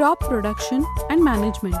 crop production and management.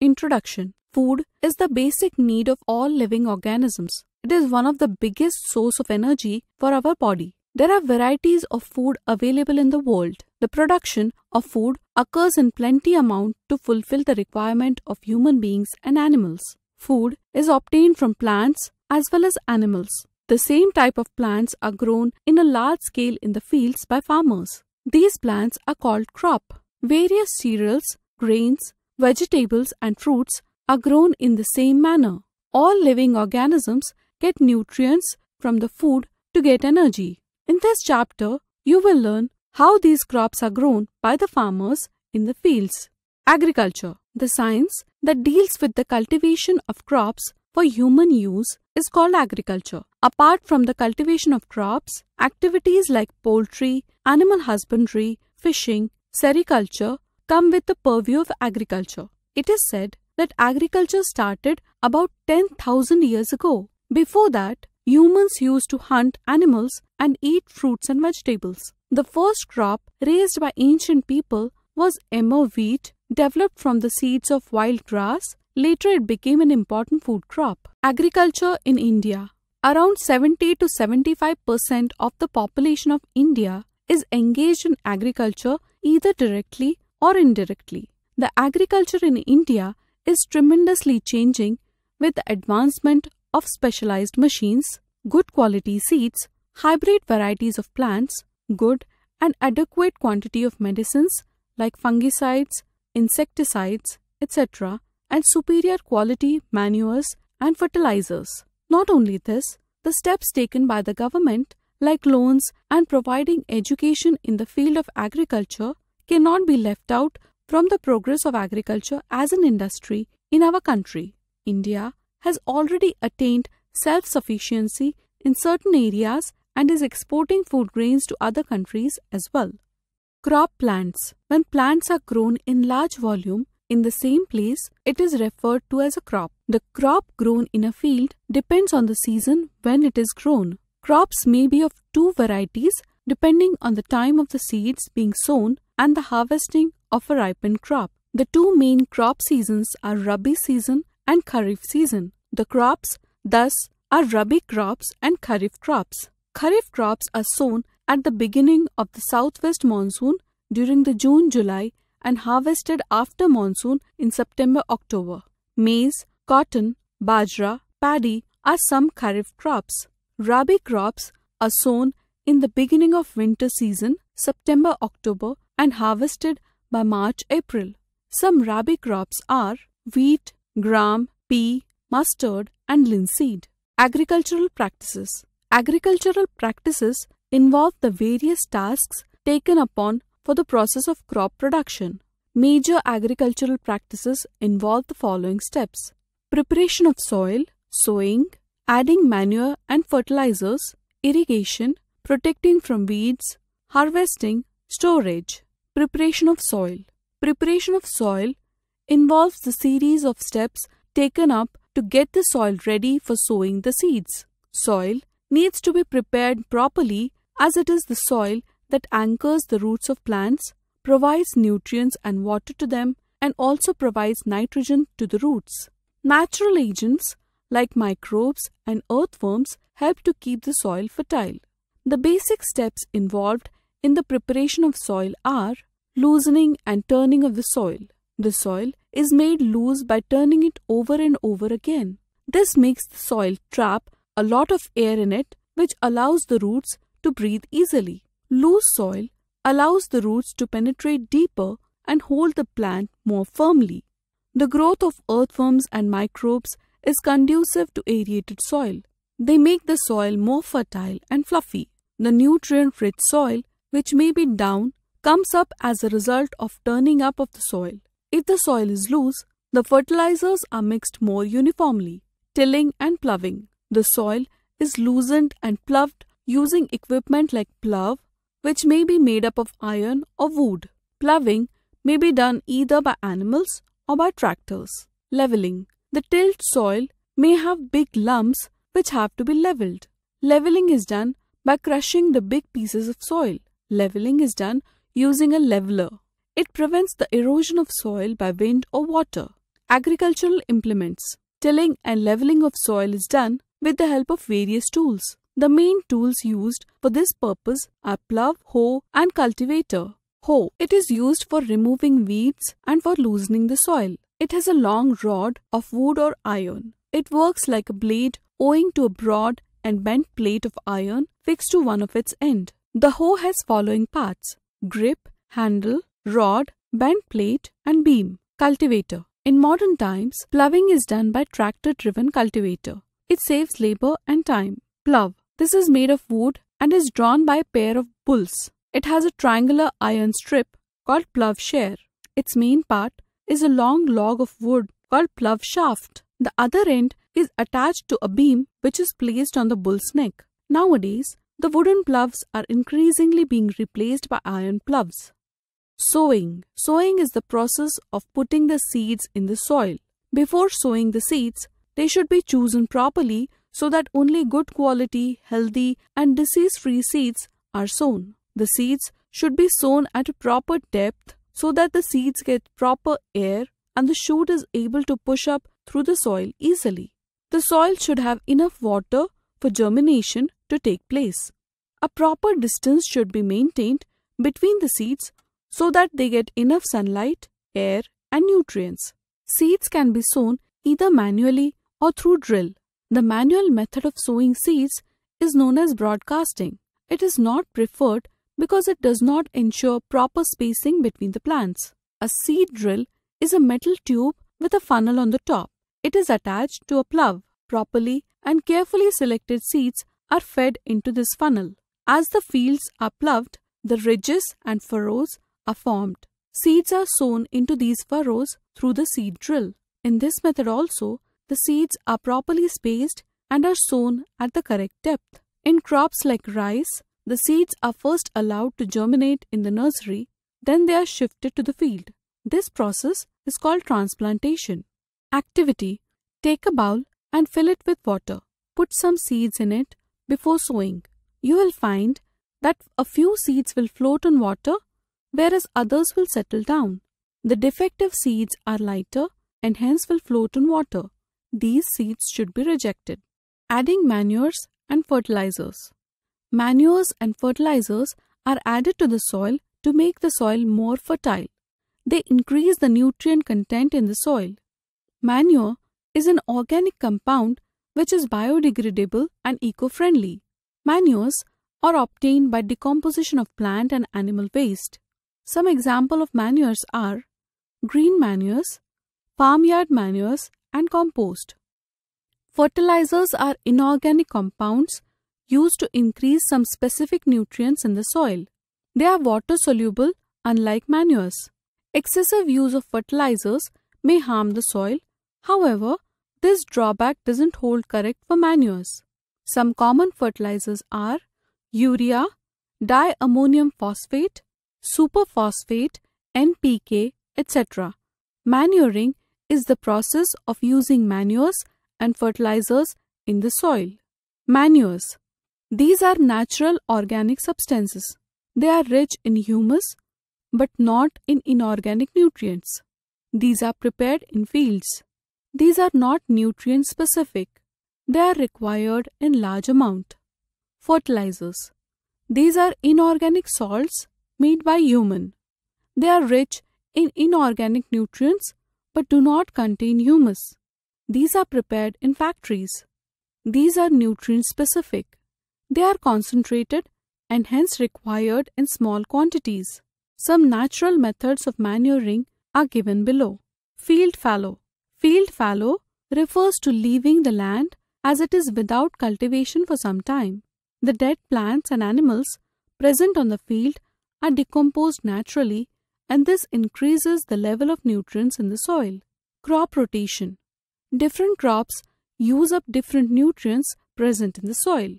Introduction. Food is the basic need of all living organisms. It is one of the biggest source of energy for our body. There are varieties of food available in the world. The production of food occurs in plenty amount to fulfill the requirement of human beings and animals. Food is obtained from plants as well as animals. The same type of plants are grown in a large scale in the fields by farmers. These plants are called crop. Various cereals, grains, vegetables and fruits are grown in the same manner. All living organisms get nutrients from the food to get energy. In this chapter, you will learn how these crops are grown by the farmers in the fields. Agriculture, the science that deals with the cultivation of crops for human use, is called agriculture. Apart from the cultivation of crops, activities like poultry, animal husbandry, fishing, sericulture come with the purview of agriculture. It is said that agriculture started about 10,000 years ago. Before that, humans used to hunt animals and eat fruits and vegetables. The first crop raised by ancient people was emmer wheat, developed from the seeds of wild grass. Later it became an important food crop. Agriculture in India. Around 70 to 75% of the population of India is engaged in agriculture either directly or indirectly. The agriculture in India is tremendously changing with the advancement of specialized machines, good quality seeds, hybrid varieties of plants, good and adequate quantity of medicines like fungicides, insecticides, etc., and superior quality manures and fertilizers. Not only this, the steps taken by the government like loans and providing education in the field of agriculture cannot be left out from the progress of agriculture as an industry in our country. India has already attained self-sufficiency in certain areas and is exporting food grains to other countries as well. Crop plants. When plants are grown in large volume in the same place, it is referred to as a crop. The crop grown in a field depends on the season when it is grown. Crops may be of two varieties depending on the time of the seeds being sown and the harvesting of a ripened crop. The two main crop seasons are Rabi season and Kharif season. The crops thus are Rabi crops and Kharif crops. Kharif crops are sown at the beginning of the southwest monsoon during the June-July and harvested after monsoon in September-October. Maize, cotton, bajra, paddy are some Kharif crops. Rabi crops are sown in the beginning of winter season, September-October, and harvested by March-April. Some Rabi crops are wheat, gram, pea, mustard and linseed. Agricultural practices. Agricultural practices involve the various tasks taken upon for the process of crop production. Major agricultural practices involve the following steps: preparation of soil, sowing, adding manure and fertilizers, irrigation, protecting from weeds, harvesting, storage. Preparation of soil. Preparation of soil involves the series of steps taken up to get the soil ready for sowing the seeds. Soil needs to be prepared properly as it is the soil that anchors the roots of plants, provides nutrients and water to them, and also provides nitrogen to the roots. Natural agents like microbes and earthworms help to keep the soil fertile. The basic steps involved in the preparation of soil are loosening and turning of the soil. The soil is made loose by turning it over and over again. This makes the soil trap a lot of air in it, which allows the roots to breathe easily. Loose soil allows the roots to penetrate deeper and hold the plant more firmly. The growth of earthworms and microbes is conducive to aerated soil. They make the soil more fertile and fluffy. The nutrient-rich soil, which may be down, comes up as a result of turning up of the soil. If the soil is loose, the fertilizers are mixed more uniformly. Tilling and ploughing. The soil is loosened and ploughed using equipment like plough, which may be made up of iron or wood. Ploughing may be done either by animals or by tractors. Leveling. The tilled soil may have big lumps which have to be leveled. Leveling is done by crushing the big pieces of soil. Leveling is done using a leveler. It prevents the erosion of soil by wind or water. Agricultural implements. Tilling and leveling of soil is done with the help of various tools. The main tools used for this purpose are plough, hoe and cultivator. Hoe. It is used for removing weeds and for loosening the soil. It has a long rod of wood or iron. It works like a blade owing to a broad and bent plate of iron fixed to one of its end. The hoe has following parts: grip, handle, rod, bent plate and beam. Cultivator. In modern times, ploughing is done by tractor-driven cultivator. It saves labor and time. Plough. This is made of wood and is drawn by a pair of bulls. It has a triangular iron strip called ploughshare. Its main part is a long log of wood called plough shaft. The other end is attached to a beam which is placed on the bull's neck. Nowadays, the wooden ploughs are increasingly being replaced by iron ploughs. Sowing. Sowing is the process of putting the seeds in the soil. Before sowing the seeds, they should be chosen properly so that only good quality, healthy and disease-free seeds are sown. The seeds should be sown at a proper depth so that the seeds get proper air and the shoot is able to push up through the soil easily. The soil should have enough water for germination to take place. A proper distance should be maintained between the seeds so that they get enough sunlight, air and nutrients. Seeds can be sown either manually or through drill. The manual method of sowing seeds is known as broadcasting. It is not preferred because it does not ensure proper spacing between the plants. A seed drill is a metal tube with a funnel on the top. It is attached to a plough. Properly and carefully selected seeds are fed into this funnel. As the fields are ploughed, the ridges and furrows are formed. Seeds are sown into these furrows through the seed drill. In this method also, the seeds are properly spaced and are sown at the correct depth. In crops like rice, the seeds are first allowed to germinate in the nursery, then they are shifted to the field. This process is called transplantation. Activity. Take a bowl and fill it with water. Put some seeds in it before sowing. You will find that a few seeds will float on water, whereas others will settle down. The defective seeds are lighter and hence will float on water. These seeds should be rejected. Adding manures and fertilizers. Manures and fertilizers are added to the soil to make the soil more fertile. They increase the nutrient content in the soil. Manure is an organic compound which is biodegradable and eco-friendly. Manures are obtained by decomposition of plant and animal waste. Some examples of manures are green manures, farmyard manures and compost. Fertilizers are inorganic compounds used to increase some specific nutrients in the soil. They are water-soluble, unlike manures. Excessive use of fertilizers may harm the soil. However, this drawback doesn't hold correct for manures. Some common fertilizers are urea, diammonium phosphate, superphosphate, NPK, etc. Manuring is the process of using manures and fertilizers in the soil. Manures. These are natural organic substances. They are rich in humus but not in inorganic nutrients. These are prepared in fields. These are not nutrient specific. They are required in large amount. Fertilizers. These are inorganic salts made by human. They are rich in inorganic nutrients but do not contain humus. These are prepared in factories. These are nutrient specific. They are concentrated and hence required in small quantities. Some natural methods of manuring are given below. Field fallow. Field fallow refers to leaving the land as it is without cultivation for some time. The dead plants and animals present on the field are decomposed naturally, and this increases the level of nutrients in the soil. Crop rotation. Different crops use up different nutrients present in the soil.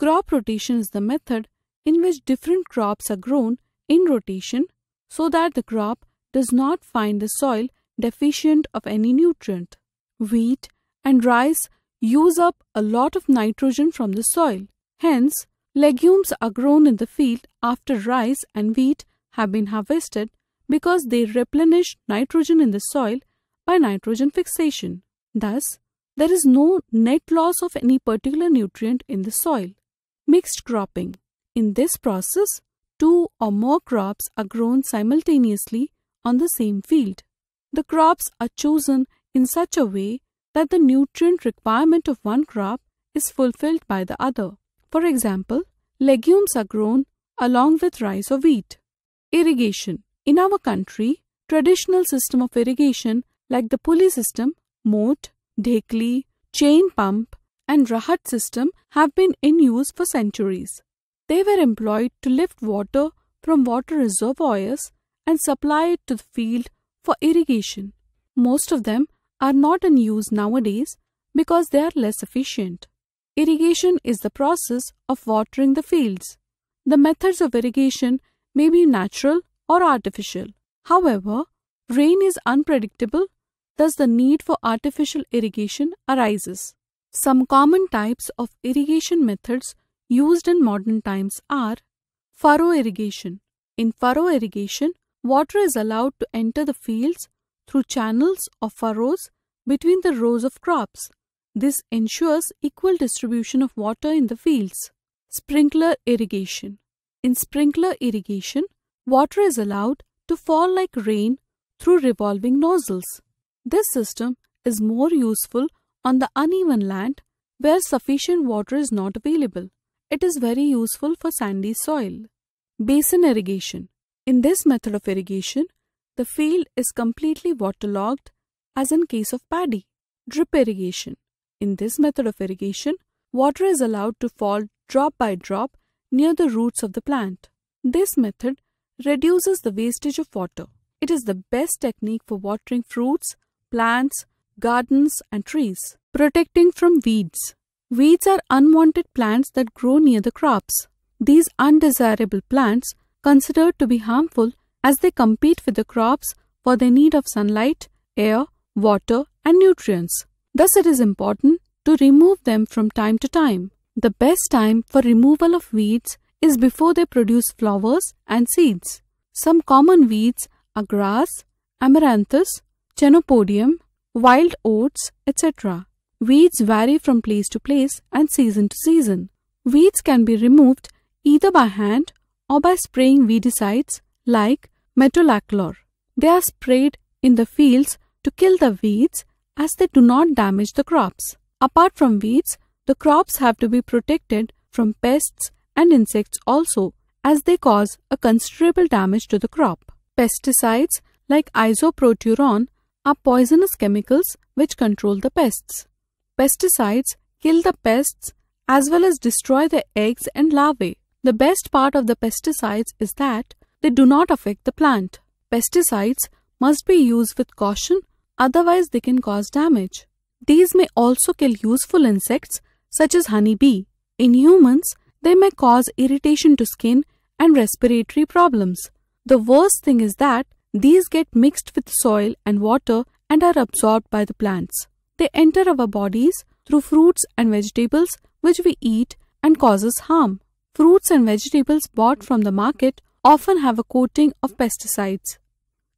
Crop rotation is the method in which different crops are grown in rotation so that the crop does not find the soil deficient of any nutrient. Wheat and rice use up a lot of nitrogen from the soil. Hence, legumes are grown in the field after rice and wheat have been harvested because they replenish nitrogen in the soil by nitrogen fixation. Thus, there is no net loss of any particular nutrient in the soil. Mixed cropping. In this process, two or more crops are grown simultaneously on the same field. The crops are chosen in such a way that the nutrient requirement of one crop is fulfilled by the other. For example, legumes are grown along with rice or wheat. Irrigation. In our country, traditional system of irrigation like the pulley system, moat, dhekli, chain pump and rahat system have been in use for centuries. They were employed to lift water from water reservoirs and supply it to the field for irrigation. Most of them are not in use nowadays because they are less efficient. Irrigation is the process of watering the fields. The methods of irrigation may be natural or artificial. However, rain is unpredictable, thus the need for artificial irrigation arises. Some common types of irrigation methods used in modern times are furrow irrigation. In furrow irrigation, water is allowed to enter the fields through channels or furrows between the rows of crops. This ensures equal distribution of water in the fields. Sprinkler irrigation. In sprinkler irrigation, water is allowed to fall like rain through revolving nozzles. This system is more useful on the uneven land where sufficient water is not available. It is very useful for sandy soil. Basin irrigation. In this method of irrigation, the field is completely waterlogged, as in case of paddy. Drip irrigation. In this method of irrigation, water is allowed to fall drop by drop near the roots of the plant. This method reduces the wastage of water. It is the best technique for watering fruits, plants, gardens and trees. Protecting from weeds. Weeds are unwanted plants that grow near the crops. These undesirable plants considered to be harmful as they compete with the crops for their need of sunlight, air, water and nutrients. Thus, it is important to remove them from time to time. The best time for removal of weeds is before they produce flowers and seeds. Some common weeds are grass, amaranthus, chenopodium, wild oats, etc. Weeds vary from place to place and season to season. Weeds can be removed either by hand or by spraying weedicides like metolachlor. They are sprayed in the fields to kill the weeds as they do not damage the crops. Apart from weeds, the crops have to be protected from pests and insects also, as they cause a considerable damage to the crop. Pesticides like isoproteron are poisonous chemicals which control the pests. Pesticides kill the pests as well as destroy their eggs and larvae. The best part of the pesticides is that they do not affect the plant. Pesticides must be used with caution, otherwise they can cause damage. These may also kill useful insects such as honeybee. In humans, they may cause irritation to skin and respiratory problems. The worst thing is that these get mixed with soil and water and are absorbed by the plants. They enter our bodies through fruits and vegetables which we eat and causes harm. Fruits and vegetables bought from the market often have a coating of pesticides.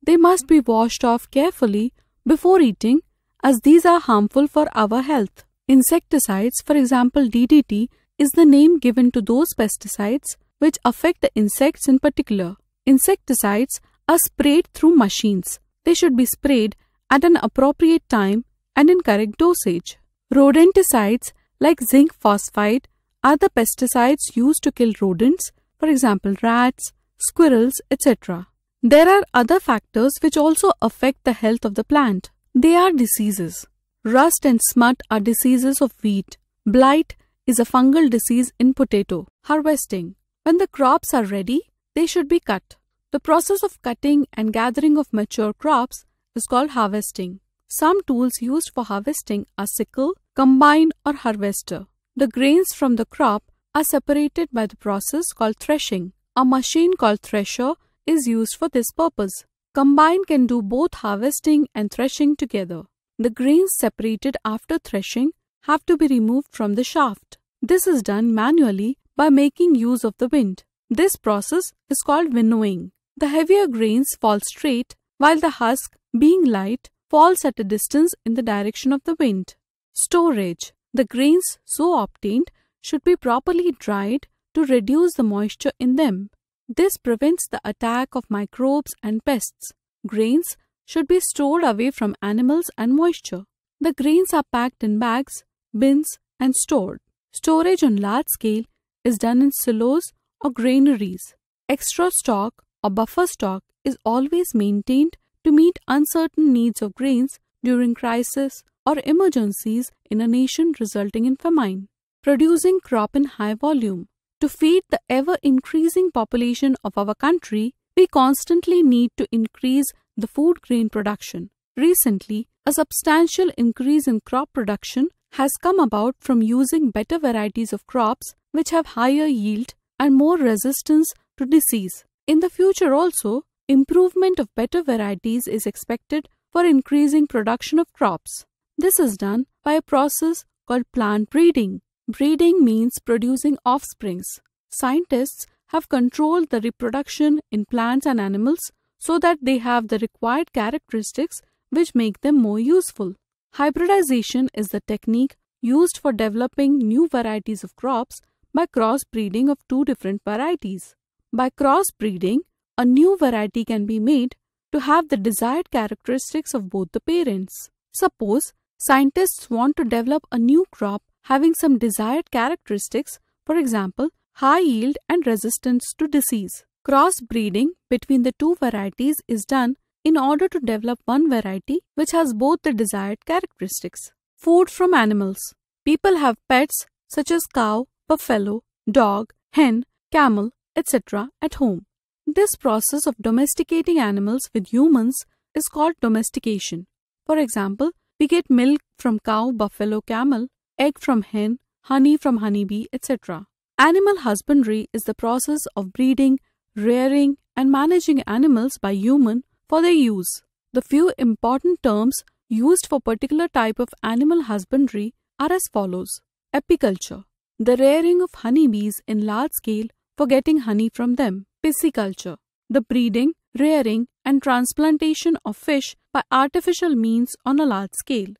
They must be washed off carefully before eating, as these are harmful for our health. Insecticides, for example DDT, is the name given to those pesticides which affect the insects in particular. Insecticides are sprayed through machines. They should be sprayed at an appropriate time and in correct dosage. Rodenticides like zinc phosphide are the pesticides used to kill rodents, for example rats, squirrels, etc. There are other factors which also affect the health of the plant. They are diseases. Rust and smut are diseases of wheat. Blight is a fungal disease in potato. Harvesting. When the crops are ready, they should be cut. The process of cutting and gathering of mature crops is called harvesting. Some tools used for harvesting are sickle, combine or harvester. The grains from the crop are separated by the process called threshing. A machine called thresher is used for this purpose. Combine can do both harvesting and threshing together. The grains separated after threshing have to be removed from the shaft. This is done manually by making use of the wind. This process is called winnowing. The heavier grains fall straight, while the husk, being light, falls at a distance in the direction of the wind. Storage. The grains so obtained should be properly dried to reduce the moisture in them. This prevents the attack of microbes and pests. Grains should be stored away from animals and moisture. The grains are packed in bags, bins, and stored. Storage on large scale is done in silos or granaries. Extra stock or buffer stock is always maintained to meet uncertain needs of grains during crisis or emergencies in a nation resulting in famine. Producing crop in high volume. To feed the ever-increasing population of our country, we constantly need to increase the food grain production. Recently, a substantial increase in crop production has come about from using better varieties of crops which have higher yield and more resistance to disease. In the future also, improvement of better varieties is expected for increasing production of crops. This is done by a process called plant breeding. Breeding means producing offsprings. Scientists have controlled the reproduction in plants and animals so that they have the required characteristics which make them more useful. Hybridization is the technique used for developing new varieties of crops by crossbreeding of two different varieties. By crossbreeding, a new variety can be made to have the desired characteristics of both the parents. Suppose scientists want to develop a new crop having some desired characteristics, for example, high yield and resistance to disease. Crossbreeding between the two varieties is done in order to develop one variety which has both the desired characteristics. Food from animals. People have pets such as cow, buffalo, dog, hen, camel, etc. at home. This process of domesticating animals with humans is called domestication. For example, we get milk from cow, buffalo, camel, egg from hen, honey from honeybee, etc. Animal husbandry is the process of breeding, rearing, and managing animals by human for their use. The few important terms used for particular type of animal husbandry are as follows. Apiculture, the rearing of honeybees in large scale for getting honey from them. Pisciculture, the breeding, rearing, and transplantation of fish by artificial means on a large scale.